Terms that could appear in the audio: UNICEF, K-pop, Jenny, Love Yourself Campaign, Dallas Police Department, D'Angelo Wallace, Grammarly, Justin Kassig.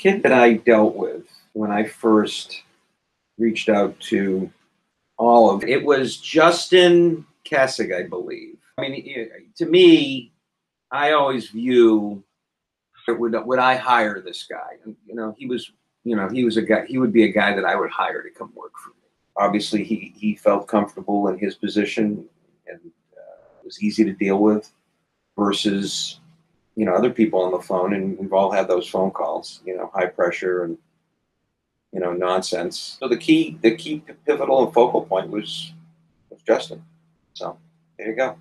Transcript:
kid that I dealt with when I first reached out to Olive, it was Justin Kassig, I believe. I mean, to me, I always view, would I hire this guy? And, he was a guy. He would be a guy that I would hire to come work for me. Obviously, he felt comfortable in his position and was easy to deal with, versus other people on the phone, and we've all had those phone calls. High pressure and nonsense. So the key pivotal and focal point was Justin. So there you go.